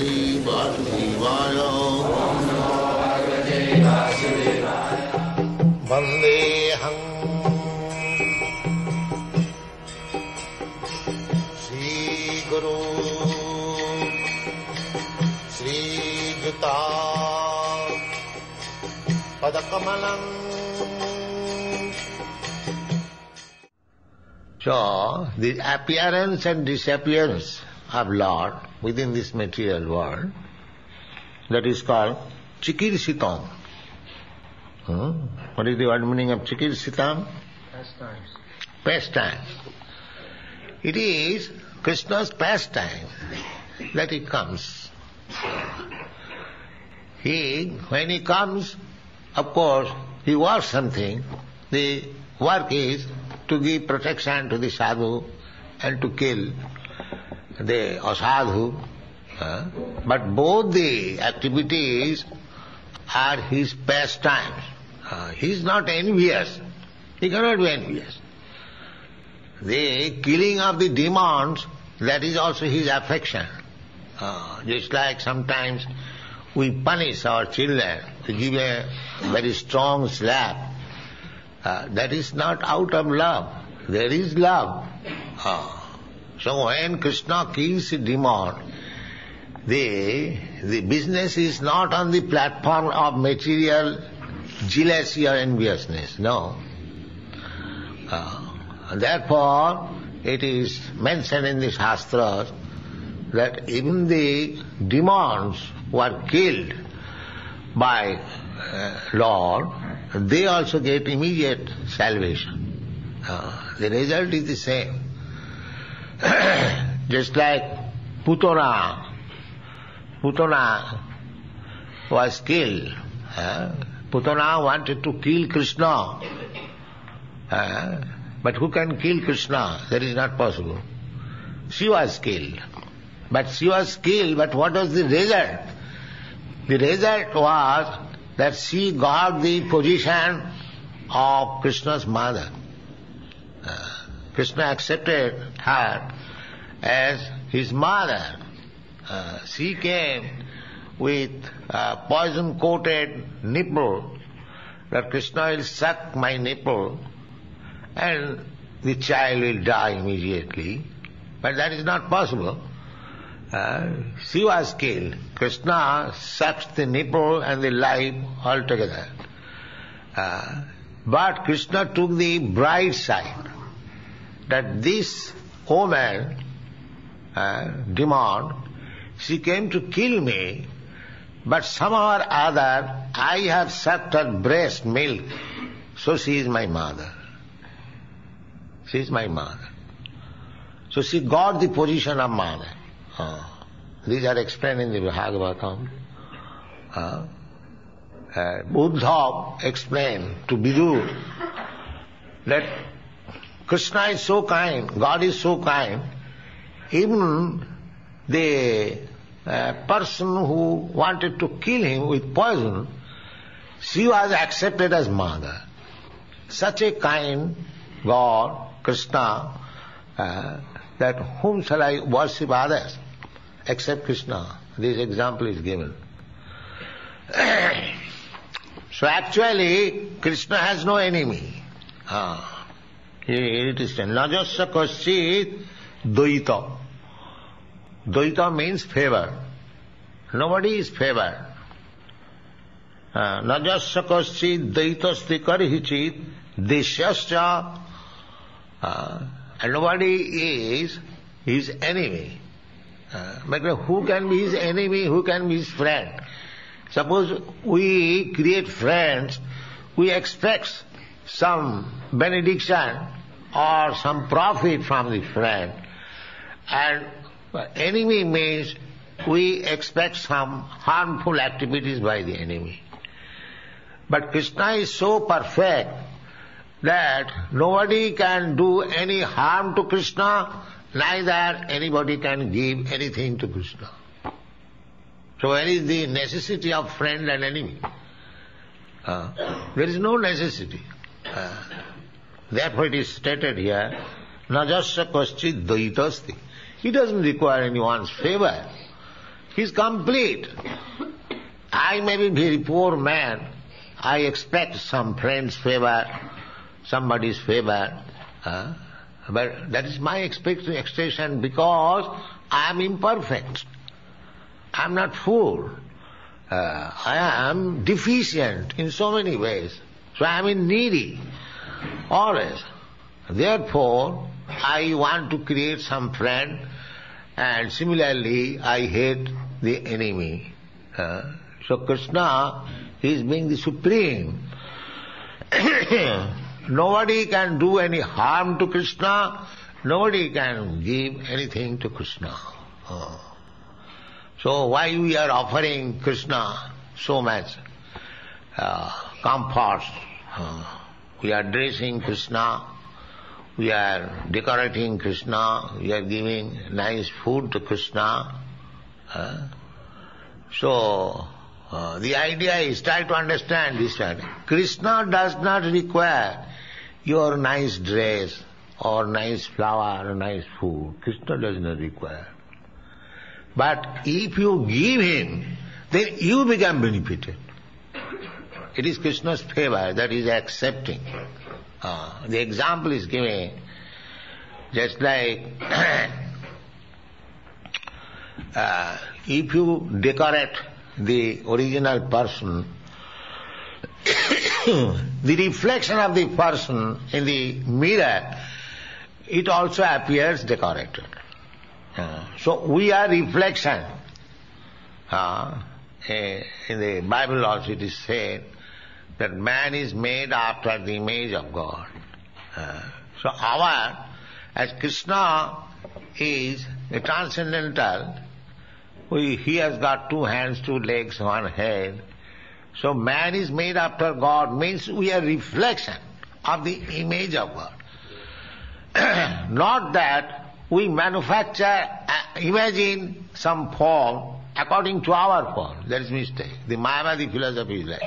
Bhagavate Vasudevaya. Om Namo Bhagavate Vasudevaya. Vandeham Sri Guru Sri Gita Padakamalang. So, the appearance and disappearance of Lord within this material world, that is called cikīrṣitam. What is the word meaning of cikīrṣitam? Pastimes. Pastime. It is Krishna's pastime that he comes. When he comes, of course, he works something. The work is to give protection to the sadhu and to kill the asādhu, but both the activities are his pastimes. He is not envious. He cannot be envious. The killing of the demons, that is also his affection. Just like sometimes we punish our children, we give a very strong slap. That is not out of love. There is love. So when Krishna kills a demon, the business is not on the platform of material jealousy or enviousness, no. Therefore, it is mentioned in the Shastras that even the demons were killed by Lord, they also get immediate salvation. The result is the same. Just like Putana was killed. Putana wanted to kill Krishna. But who can kill Krishna? That is not possible. She was killed. But what was the result? The result was that she got the position of Krishna's mother. Krishna accepted her as his mother. She came with a poison-coated nipple, that Krishna will suck my nipple and the child will die immediately. But that is not possible. She was killed. Krishna sucks the nipple and the life altogether. But Krishna took the bright side, that this woman, demon, she came to kill me, but somehow or other I have sucked her breast milk, so she is my mother. So she got the position of mother. These are explained in the Bhagavatam. Uddhava explained to Vidura that Krishna is so kind, God is so kind, even the person who wanted to kill him with poison, she was accepted as mother. Such a kind God, Krishna, that whom shall I worship others except Krishna? This example is given. So actually, Krishna has no enemy. Here it is said, nājasya-kaścīt daītā. Daītā means favor. Nobody is favored. Nājasya-kaścīt daītasti karhicit desyasya. And nobody is his enemy. But who can be his enemy, who can be his friend? Suppose we create friends, we expect some benediction or some profit from the friend. And enemy means we expect some harmful activities by the enemy. But Krishna is so perfect that nobody can do any harm to Krishna, neither anybody can give anything to Krishna. So where is the necessity of friend and enemy? There is no necessity. Therefore it is stated here, nājasya-kaścīt daītāsti. He doesn't require anyone's favor. He's complete. I may be very poor man. I expect some friend's favor, somebody's favor. But that is my expectation because I am imperfect. I am not full. I am deficient in so many ways. So I am needy, always. Therefore, I want to create some friend, and similarly I hate the enemy. So Krishna is being the supreme. Nobody can do any harm to Krishna. Nobody can give anything to Krishna. So why we are offering Krishna so much comforts? We are dressing Krishna. We are decorating Krishna. We are giving nice food to Krishna. So the idea is, try to understand this one. Krishna does not require your nice dress or nice flower or nice food. Krishna does not require. But if you give him, then you become benefited. It is Krishna's favor that is accepting. The example is given, just like if you decorate the original person, the reflection of the person in the mirror, it also appears decorated. So we are reflection. In the Bible also it is said that man is made after the image of God. So our, as Krishna is the transcendental, he has got 2 hands, 2 legs, 1 head. So man is made after God means we are reflection of the image of God. Not that we manufacture, imagine some form according to our form. That is mistake. The Mayavadi philosophy is like.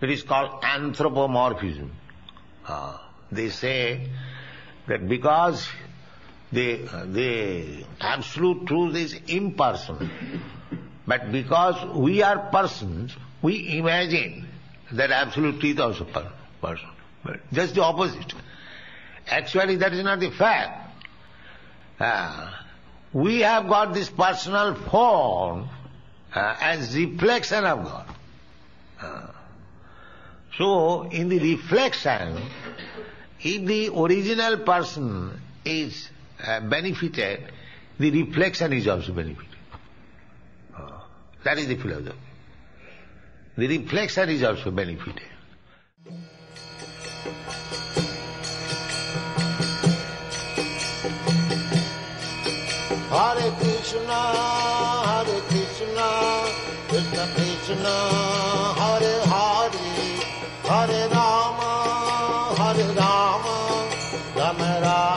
It is called anthropomorphism. They say that because the absolute truth is impersonal, but because we are persons, we imagine that absolute truth also person. But just the opposite. Actually, that is not the fact. We have got this personal form as reflection of God. So, in the reflection, if the original person is benefited, the reflection is also benefited. That is the philosophy. The reflection is also benefited. Hare Krishna, Hare Krishna, Krishna Krishna, Hare Hare. Hare Rama, Hare Rama, Rama Rama.